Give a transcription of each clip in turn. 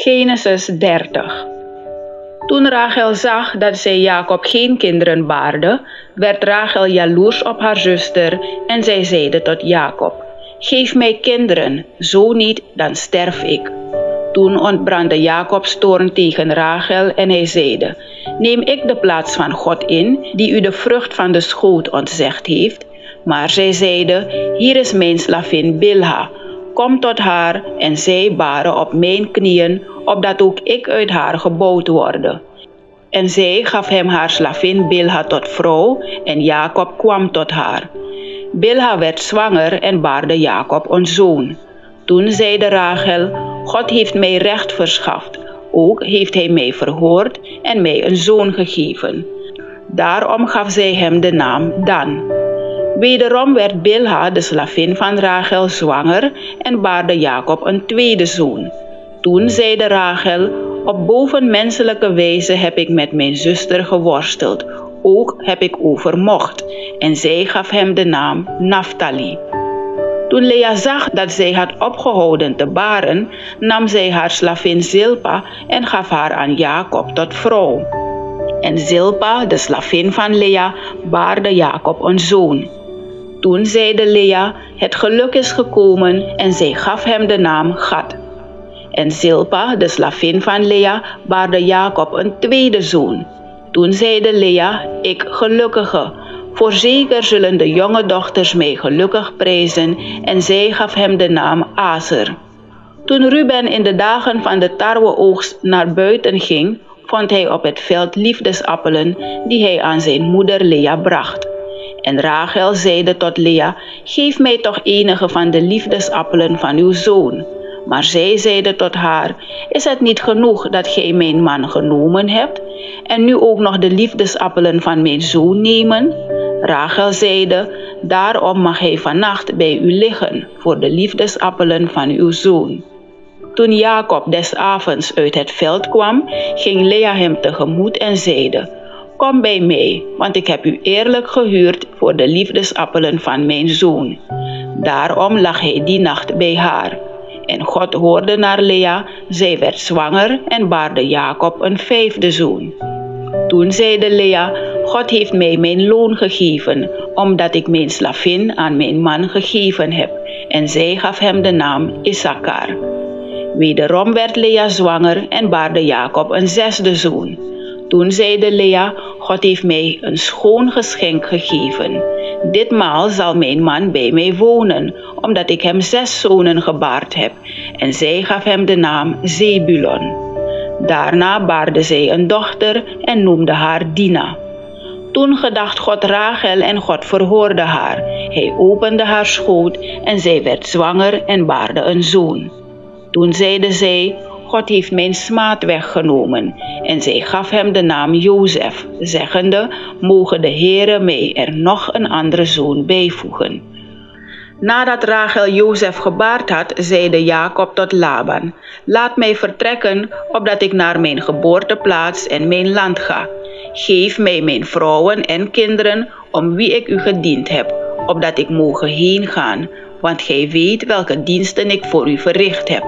Genesis 30. Toen Rachel zag dat zij Jakob geen kinderen baarde, werd Rachel jaloers op haar zuster en zij zeide tot Jakob: "Geef mij kinderen, zo niet, dan sterf ik." Toen ontbrandde Jakobs toorn tegen Rachel en hij zeide: "Neem ik de plaats van God in, die u de vrucht van de schoot ontzegd heeft?" Maar zij zeide: "Hier is mijn slavin Bilha. Kom tot haar," en zij baren op mijn knieën, opdat ook ik uit haar gebouwd worde. En zij gaf hem haar slavin Bilha tot vrouw, en Jakob kwam tot haar. Bilha werd zwanger en baarde Jakob een zoon. Toen zeide Rachel: "God heeft mij recht verschaft, ook heeft hij mij verhoord en mij een zoon gegeven." Daarom gaf zij hem de naam Dan. Wederom werd Bilha, de slavin van Rachel, zwanger en baarde Jakob een tweede zoon. Toen zeide Rachel: "Op bovenmenselijke wijze heb ik met mijn zuster geworsteld, ook heb ik overmocht." En zij gaf hem de naam Naftali. Toen Lea zag dat zij had opgehouden te baren, nam zij haar slavin Zilpa en gaf haar aan Jakob tot vrouw. En Zilpa, de slavin van Lea, baarde Jakob een zoon. Toen zeide Lea: "Het geluk is gekomen," en zij gaf hem de naam Gad. En Zilpa, de slavin van Lea, baarde Jakob een tweede zoon. Toen zeide Lea: "Ik gelukkige, voorzeker zullen de jonge dochters mij gelukkig prijzen," en zij gaf hem de naam Aser. Toen Ruben in de dagen van de tarweoogst naar buiten ging, vond hij op het veld liefdesappelen die hij aan zijn moeder Lea bracht. En Rachel zeide tot Lea: "Geef mij toch enige van de liefdesappelen van uw zoon." Maar zij zeide tot haar: "Is het niet genoeg dat gij mijn man genomen hebt? En nu ook nog de liefdesappelen van mijn zoon nemen?" Rachel zeide: "Daarom mag hij vannacht bij u liggen voor de liefdesappelen van uw zoon." Toen Jakob des avonds uit het veld kwam, ging Lea hem tegemoet en zeide: "Kom bij mij, want ik heb u eerlijk gehuurd voor de liefdesappelen van mijn zoon." Daarom lag hij die nacht bij haar. En God hoorde naar Lea, zij werd zwanger en baarde Jakob een vijfde zoon. Toen zeide Lea: "God heeft mij mijn loon gegeven, omdat ik mijn slavin aan mijn man gegeven heb." En zij gaf hem de naam Issachar. Wederom werd Lea zwanger en baarde Jakob een zesde zoon. Toen zeide Lea: "God heeft mij een schoon geschenk gegeven. Ditmaal zal mijn man bij mij wonen, omdat ik hem 6 zonen gebaard heb." En zij gaf hem de naam Zebulon. Daarna baarde zij een dochter en noemde haar Dina. Toen gedacht God Rachel en God verhoorde haar. Hij opende haar schoot en zij werd zwanger en baarde een zoon. Toen zeide zij: "God heeft mijn smaad weggenomen." En zij gaf hem de naam Jozef, zeggende: "Mogen de Heere mij er nog een andere zoon bijvoegen." Nadat Rachel Jozef gebaard had, zeide Jakob tot Laban: "Laat mij vertrekken, opdat ik naar mijn geboorteplaats en mijn land ga. Geef mij mijn vrouwen en kinderen, om wie ik u gediend heb, opdat ik mogen heen gaan, want gij weet welke diensten ik voor u verricht heb."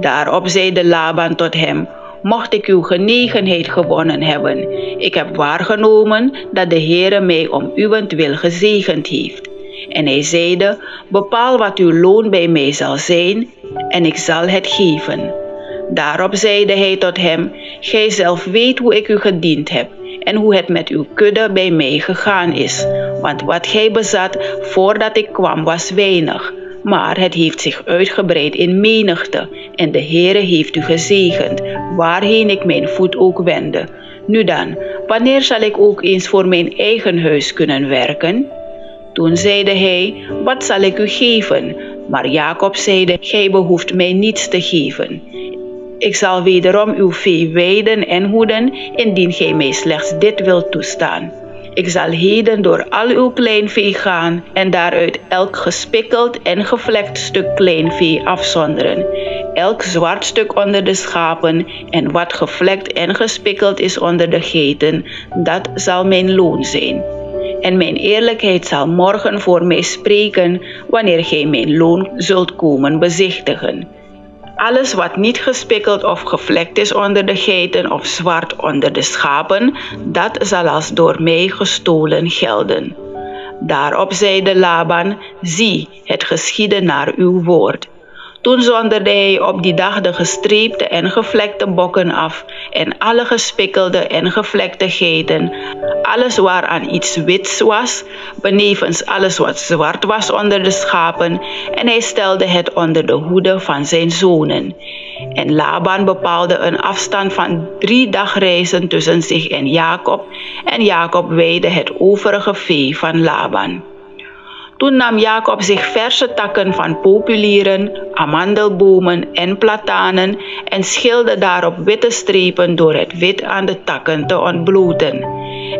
Daarop zeide Laban tot hem: "Mocht ik uw genegenheid gewonnen hebben, ik heb waargenomen dat de Heere mij om uwentwil gezegend heeft." En hij zeide: "Bepaal wat uw loon bij mij zal zijn, en ik zal het geven." Daarop zeide hij tot hem: "Gij zelf weet hoe ik u gediend heb, en hoe het met uw kudde bij mij gegaan is. Want wat gij bezat voordat ik kwam was weinig, maar het heeft zich uitgebreid in menigte, en de Heere heeft u gezegend, waarheen ik mijn voet ook wendde. Nu dan, wanneer zal ik ook eens voor mijn eigen huis kunnen werken?" Toen zeide hij: "Wat zal ik u geven?" Maar Jakob zeide: "Gij behoeft mij niets te geven. Ik zal wederom uw vee weiden en hoeden, indien gij mij slechts dit wilt toestaan. Ik zal heden door al uw kleinvee gaan en daaruit elk gespikkeld en gevlekt stuk kleinvee afzonderen, elk zwart stuk onder de schapen, en wat gevlekt en gespikkeld is onder de geiten, dat zal mijn loon zijn. En mijn eerlijkheid zal morgen voor mij spreken, wanneer gij mijn loon zult komen bezichtigen." Alles wat niet gespikkeld of gevlekt is onder de geiten of zwart onder de schapen, dat zal als door mij gestolen gelden. Daarop zeide Laban, zie, het geschiedde naar uw woord. Toen zonderde hij op die dag de gestreepte en gevlekte bokken af en alle gespikkelde en gevlekte geiten, alles waaraan iets wits was, benevens alles wat zwart was onder de schapen, en hij stelde het onder de hoede van zijn zonen. En Laban bepaalde een afstand van 3 dagreizen tussen zich en Jakob weide het overige vee van Laban. Toen nam Jakob zich verse takken van populieren, amandelbomen en platanen en schilde daarop witte strepen door het wit aan de takken te ontbloten.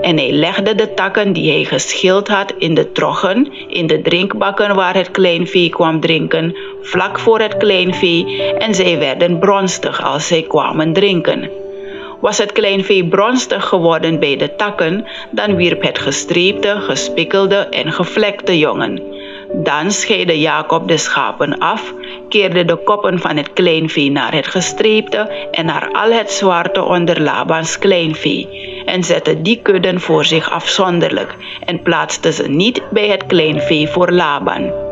En hij legde de takken die hij geschild had in de troggen, in de drinkbakken waar het kleinvee kwam drinken, vlak voor het kleinvee, en zij werden bronstig als zij kwamen drinken. Was het kleinvee bronstig geworden bij de takken, dan wierp het gestreepte, gespikkelde en gevlekte jongen. Dan scheidde Jakob de schapen af, keerde de koppen van het kleinvee naar het gestreepte en naar al het zwarte onder Labans kleinvee, en zette die kudden voor zich afzonderlijk en plaatste ze niet bij het kleinvee voor Laban.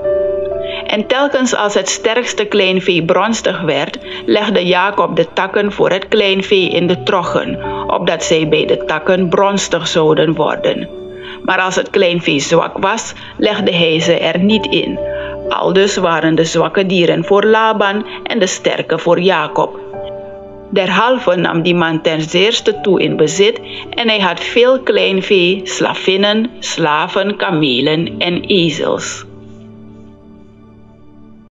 En telkens als het sterkste kleinvee bronstig werd, legde Jakob de takken voor het kleinvee in de troggen, opdat zij bij de takken bronstig zouden worden. Maar als het kleinvee zwak was, legde hij ze er niet in. Aldus waren de zwakke dieren voor Laban en de sterke voor Jakob. Derhalve nam die man ten zeerste toe in bezit en hij had veel kleinvee, slavinnen, slaven, kamelen en ezels.